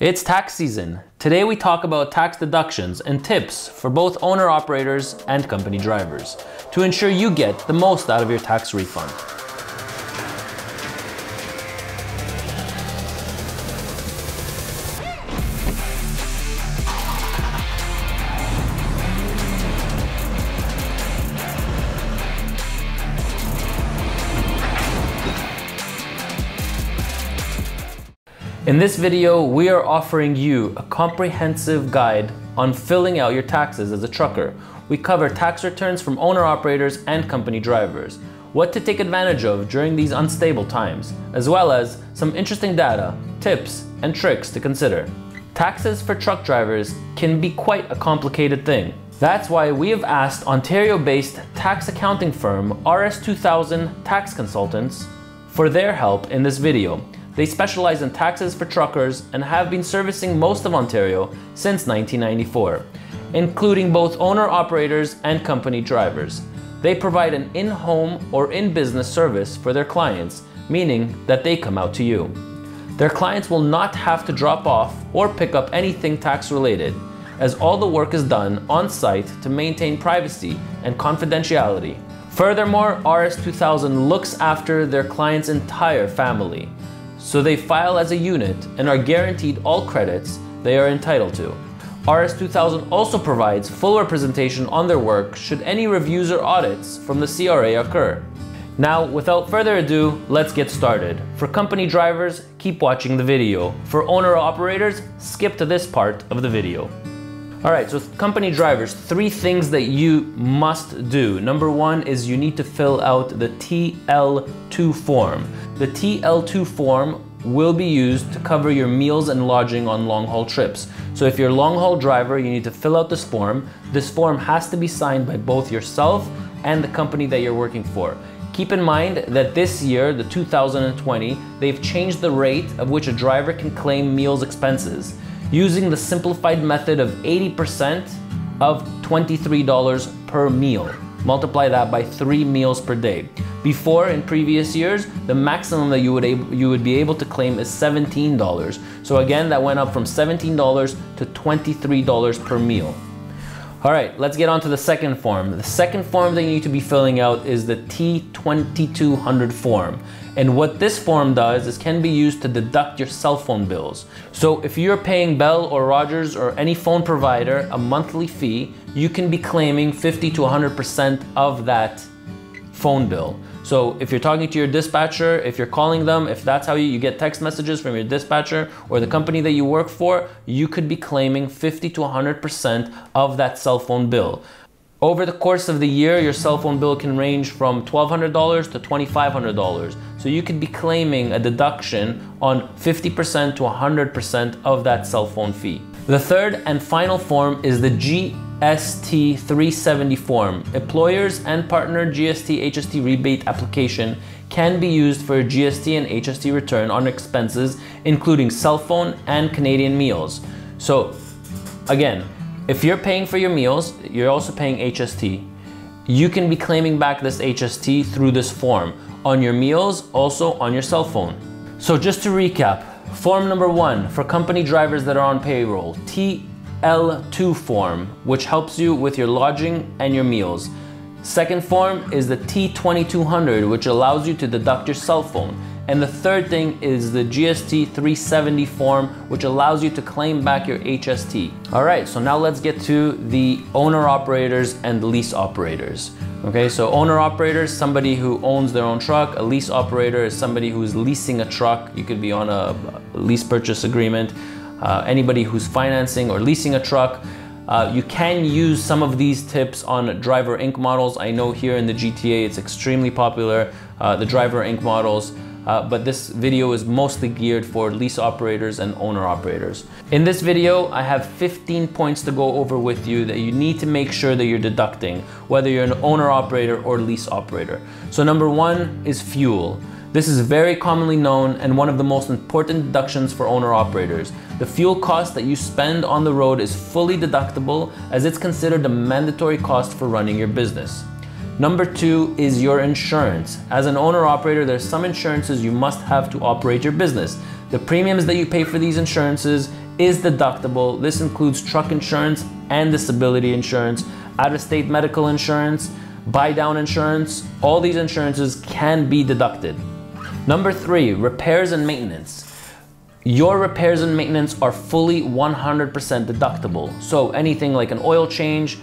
It's tax season. Today we talk about tax deductions and tips for both owner-operators and company drivers to ensure you get the most out of your tax refund. In this video, we are offering you a comprehensive guide on filling out your taxes as a trucker. We cover tax returns from owner-operators and company drivers, what to take advantage of during these unstable times, as well as some interesting data, tips, and tricks to consider. Taxes for truck drivers can be quite a complicated thing. That's why we have asked Ontario-based tax accounting firm RS2000 Tax Consultants for their help in this video. They specialize in taxes for truckers and have been servicing most of Ontario since 1994, including both owner-operators and company drivers. They provide an in-home or in-business service for their clients, meaning that they come out to you. Their clients will not have to drop off or pick up anything tax-related, as all the work is done on-site to maintain privacy and confidentiality. Furthermore, RS2000 looks after their client's entire family, so they file as a unit and are guaranteed all credits they are entitled to. RS2000 also provides full representation on their work should any reviews or audits from the CRA occur. Now, without further ado, let's get started. For company drivers, keep watching the video. For owner-operators, skip to this part of the video. All right, so with company drivers, three things that you must do. Number one is you need to fill out the TL2 form. The TL2 form will be used to cover your meals and lodging on long-haul trips. So if you're a long-haul driver, you need to fill out this form. This form has to be signed by both yourself and the company that you're working for. Keep in mind that this year, the 2020, they've changed the rate of which a driver can claim meals expenses, using the simplified method of 80% of $23 per meal. Multiply that by 3 meals per day. Before, in previous years, the maximum that you would be able to claim is $17. So again, that went up from $17 to $23 per meal. All right, let's get on to the second form. The second form that you need to be filling out is the T2200 form. And what this form does is can be used to deduct your cell phone bills. So if you're paying Bell or Rogers or any phone provider a monthly fee, you can be claiming 50 to 100% of that phone bill. So if you're talking to your dispatcher, if you're calling them, if that's how you get text messages from your dispatcher or the company that you work for, you could be claiming 50 to 100% of that cell phone bill. Over the course of the year, your cell phone bill can range from $1,200 to $2,500. So you could be claiming a deduction on 50% to 100% of that cell phone fee. The third and final form is the GST370 form. Employers and partner GST HST rebate application can be used for a GST and HST return on expenses, including cell phone and Canadian meals. So again, if you're paying for your meals, you're also paying HST. You can be claiming back this HST through this form on your meals, also on your cell phone. So just to recap, form number one for company drivers that are on payroll, TL2 form, which helps you with your lodging and your meals. Second form is the T2200, which allows you to deduct your cell phone. And the third thing is the GST 370 form, which allows you to claim back your HST. All right, so now let's get to the owner-operators and lease operators. Okay, so owner-operators, somebody who owns their own truck. A lease operator is somebody who's leasing a truck. You could be on a lease purchase agreement. Anybody who's financing or leasing a truck. You can use some of these tips on Driver Inc models. I know here in the GTA it's extremely popular, the Driver Inc models, but this video is mostly geared for lease operators and owner operators. In this video, I have 15 points to go over with you that you need to make sure that you're deducting, whether you're an owner operator or lease operator. So number one is fuel. This is very commonly known and one of the most important deductions for owner-operators. The fuel cost that you spend on the road is fully deductible as it's considered a mandatory cost for running your business. Number two is your insurance. As an owner-operator, there's some insurances you must have to operate your business. The premiums that you pay for these insurances is deductible. This includes truck insurance and disability insurance, out-of-state medical insurance, buy-down insurance. All these insurances can be deducted. Number three, repairs and maintenance. Your repairs and maintenance are fully 100% deductible. So anything like an oil change,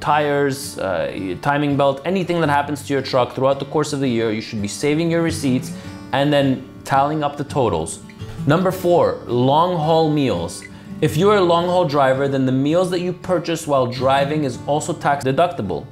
tires, timing belt, anything that happens to your truck throughout the course of the year, you should be saving your receipts and then tallying up the totals. Number four, long-haul meals. If you are a long-haul driver, then the meals that you purchase while driving is also tax deductible,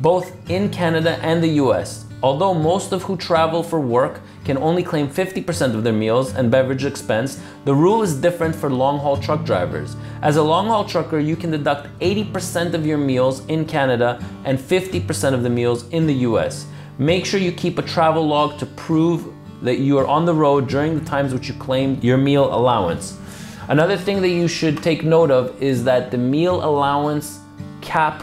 both in Canada and the US. Although most of who travel for work can only claim 50% of their meals and beverage expense, the rule is different for long-haul truck drivers. As a long-haul trucker, you can deduct 80% of your meals in Canada and 50% of the meals in the US. Make sure you keep a travel log to prove that you are on the road during the times which you claimed your meal allowance. Another thing that you should take note of is that the meal allowance cap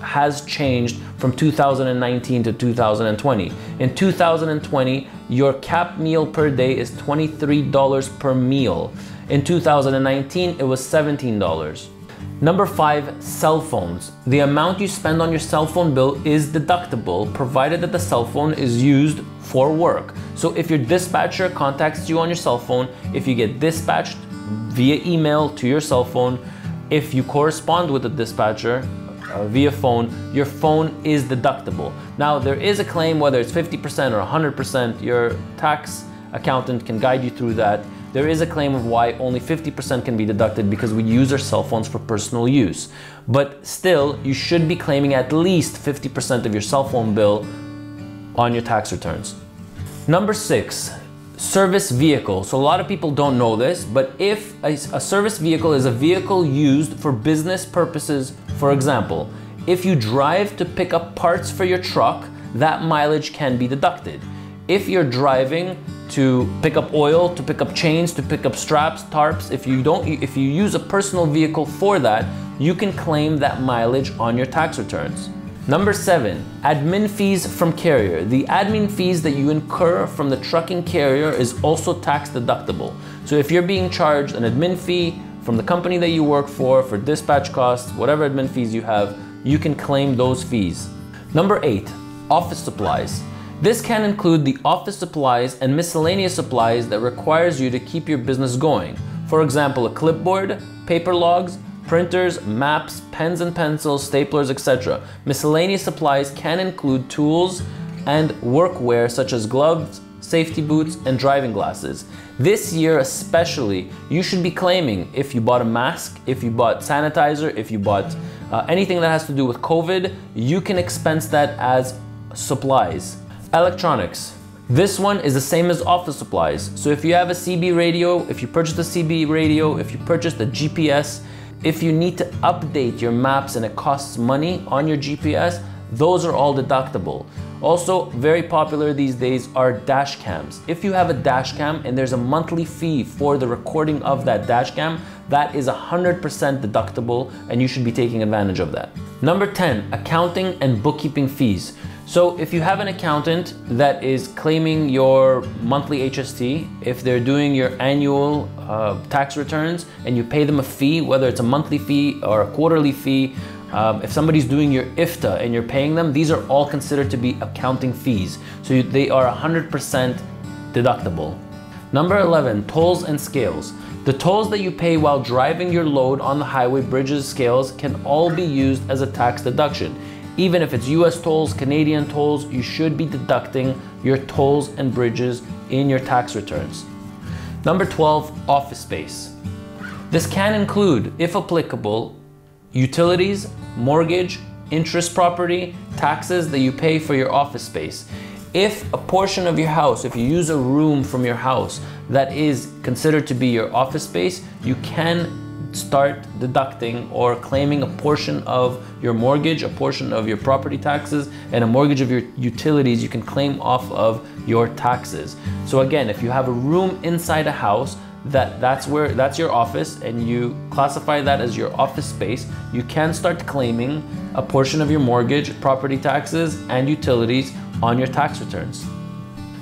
has changed from 2019 to 2020. In 2020, your cap meal per day is $23 per meal. In 2019, it was $17. Number five, cell phones. The amount you spend on your cell phone bill is deductible, provided that the cell phone is used for work. So if your dispatcher contacts you on your cell phone, if you get dispatched via email to your cell phone, if you correspond with the dispatcher via phone, your phone is deductible. Now, there is a claim, whether it's 50% or 100%, your tax accountant can guide you through that. There is a claim of why only 50% can be deducted, because we use our cell phones for personal use. But still, you should be claiming at least 50% of your cell phone bill on your tax returns. Number six, service vehicle. So a lot of people don't know this, but if a service vehicle is a vehicle used for business purposes, for example, if you drive to pick up parts for your truck, that mileage can be deducted. If you're driving to pick up oil, to pick up chains, to pick up straps, tarps, if you use a personal vehicle for that, you can claim that mileage on your tax returns. Number seven, admin fees from carrier. The admin fees that you incur from the trucking carrier is also tax deductible. So if you're being charged an admin fee from the company that you work for dispatch costs, whatever admin fees you have, you can claim those fees. Number eight, office supplies. This can include the office supplies and miscellaneous supplies that requires you to keep your business going. For example, a clipboard, paper logs, printers, maps, pens and pencils, staplers, etc. Miscellaneous supplies can include tools and workwear such as gloves, safety boots, and driving glasses. This year especially, you should be claiming if you bought a mask, if you bought sanitizer, if you bought anything that has to do with COVID, you can expense that as supplies. Electronics. This one is the same as office supplies. So if you have a CB radio, if you purchased a CB radio, if you purchased a GPS, if you need to update your maps and it costs money on your GPS, those are all deductible. Also, very popular these days are dash cams. If you have a dash cam and there's a monthly fee for the recording of that dash cam, that is 100% deductible and you should be taking advantage of that. Number 10, accounting and bookkeeping fees. So if you have an accountant that is claiming your monthly HST, if they're doing your annual tax returns and you pay them a fee, whether it's a monthly fee or a quarterly fee, if somebody's doing your IFTA and you're paying them, these are all considered to be accounting fees. So they are 100% deductible. Number 11, tolls and scales. The tolls that you pay while driving your load on the highway, bridges, scales, can all be used as a tax deduction. Even if it's US tolls, Canadian tolls, you should be deducting your tolls and bridges in your tax returns. Number 12, office space. This can include, if applicable, utilities, mortgage, interest property, taxes that you pay for your office space. If a portion of your house, if you use a room from your house that is considered to be your office space, you can start deducting or claiming a portion of your mortgage, a portion of your property taxes, and a mortgage of your utilities you can claim off of your taxes. So again, if you have a room inside a house, that's your office and you classify that as your office space, you can start claiming a portion of your mortgage, property taxes, and utilities on your tax returns.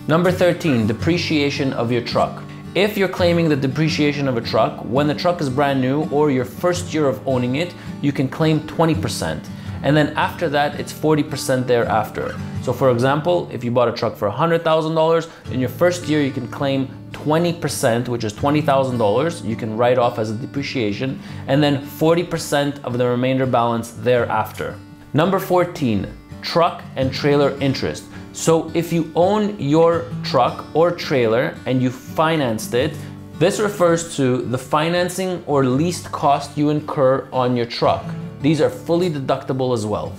Number 13, depreciation of your truck. If you're claiming the depreciation of a truck, when the truck is brand new or your first year of owning it, you can claim 20%. And then after that, it's 40% thereafter. So for example, if you bought a truck for $100,000, in your first year, you can claim 20%, which is $20,000, you can write off as a depreciation, and then 40% of the remainder balance thereafter. Number 14, truck and trailer interest. So if you own your truck or trailer and you financed it, this refers to the financing or leased cost you incur on your truck. These are fully deductible as well.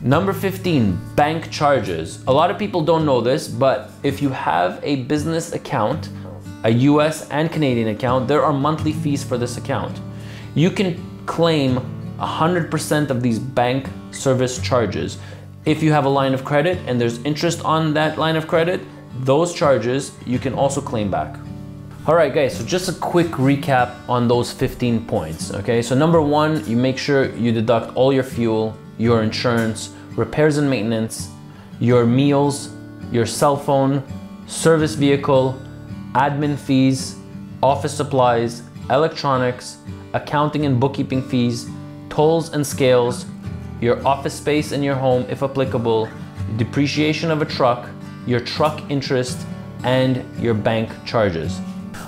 Number 15, bank charges. A lot of people don't know this, but if you have a business account, a US and Canadian account, there are monthly fees for this account. You can claim 100% of these bank service charges. If you have a line of credit and there's interest on that line of credit, those charges you can also claim back. All right guys, so just a quick recap on those 15 points, okay? So number one, you make sure you deduct all your fuel, your insurance, repairs and maintenance, your meals, your cell phone, service vehicle, admin fees, office supplies, electronics, accounting and bookkeeping fees, tolls and scales, your office space in your home, if applicable, depreciation of a truck, your truck interest, and your bank charges.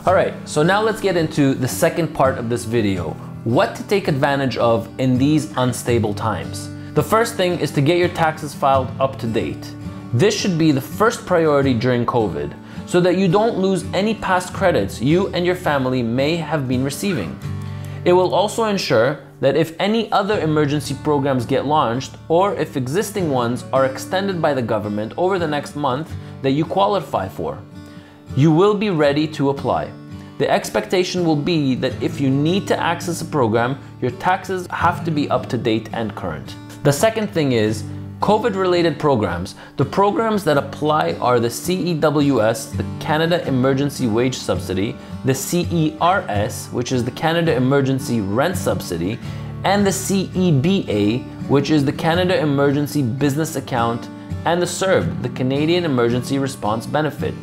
All right, so now let's get into the second part of this video, what to take advantage of in these unstable times. The first thing is to get your taxes filed up to date. This should be the first priority during COVID, so that you don't lose any past credits you and your family may have been receiving. It will also ensure that if any other emergency programs get launched, or if existing ones are extended by the government over the next month, that you qualify for. You will be ready to apply. The expectation will be that if you need to access a program, your taxes have to be up to date and current. The second thing is COVID-related programs. The programs that apply are the CEWS, the Canada Emergency Wage Subsidy, the CERS, which is the Canada Emergency Rent Subsidy, and the CEBA, which is the Canada Emergency Business Account, and the CERB, the Canadian Emergency Response Benefit.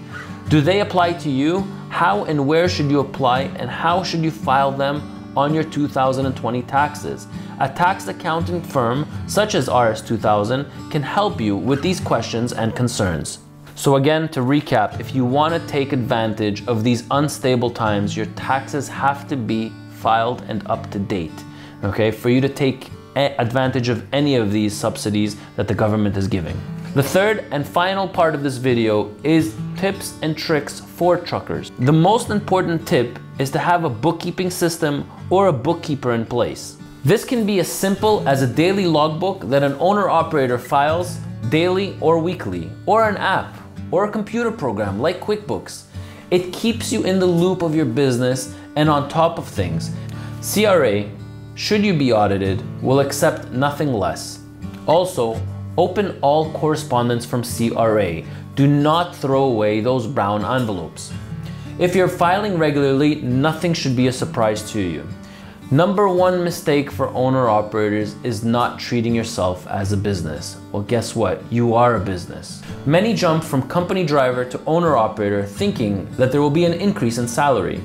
Do they apply to you? How and where should you apply, and how should you file them on your 2020 taxes? A tax accounting firm such as RS2000 can help you with these questions and concerns. So again, to recap, if you want to take advantage of these unstable times, your taxes have to be filed and up to date, okay, for you to take advantage of any of these subsidies that the government is giving. The third and final part of this video is tips and tricks for truckers. The most important tip is to have a bookkeeping system or a bookkeeper in place. This can be as simple as a daily logbook that an owner-operator files daily or weekly, or an app or a computer program like QuickBooks. It keeps you in the loop of your business and on top of things. CRA, should you be audited, will accept nothing less. Also, open all correspondence from CRA. Do not throw away those brown envelopes. If you're filing regularly, nothing should be a surprise to you. Number one mistake for owner-operators is not treating yourself as a business. Well, guess what? You are a business. Many jump from company driver to owner-operator thinking that there will be an increase in salary.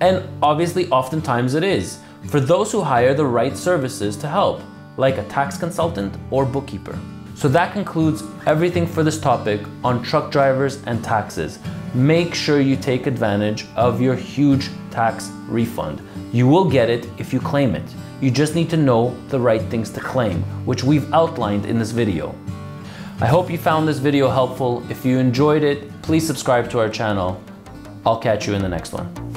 And obviously, oftentimes it is, for those who hire the right services to help, like a tax consultant or bookkeeper. So that concludes everything for this topic on truck drivers and taxes. Make sure you take advantage of your huge tax refund. You will get it if you claim it. You just need to know the right things to claim, which we've outlined in this video. I hope you found this video helpful. If you enjoyed it, please subscribe to our channel. I'll catch you in the next one.